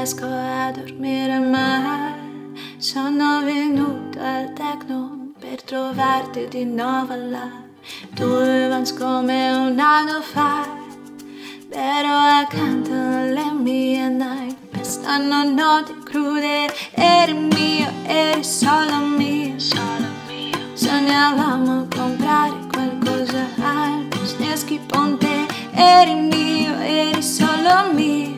riesco a dormire mai. Sono venuto al Tecno per trovarti di nuovo là. Tu avanti come un anno fa, però accanto alle mie night quest'anno note crude. Eri mio, eri solo mio. Sognavamo comprare qualcosa al Busneschi Ponte. Eri mio, eri solo mio.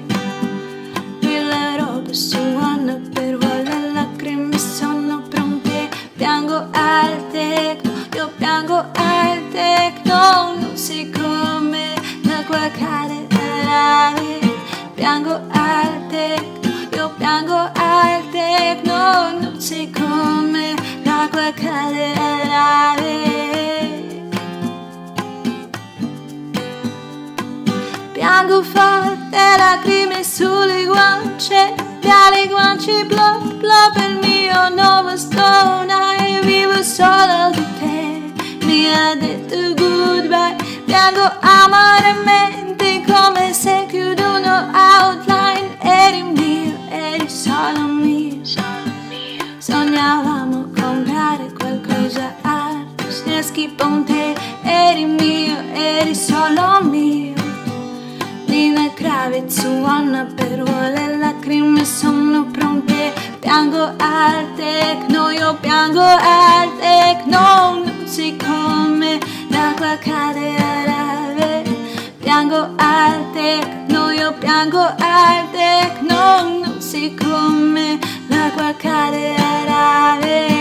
Mille robe su una per voi, le lacrime sono pronte. Piango al Tecno, io piango al Tecno. Non sei come l'acqua cade alla vita. Piango al Tecno, io piango al Tecno. Non sei come l'acqua cade alla vita. Piango forte, lacrime sulle guance, dalle guance plop plop il mio nuovo stone. Vivo solo di te, mi ha detto goodbye. Piango amaramente come se chiudo outline. Eri mio, eri solo mio. Sognavamo comprare qualcosa al Busneschi Ponte. Eri mio, eri solo mio. Nina Kravitz suona per voi, le lacrime sono pronte. Piango al Tecno, io piango al Tecno. Non si come l'acqua cade alla vela. Piango al Tecno, io piango al Tecno, non si come l'acqua cade alla vela.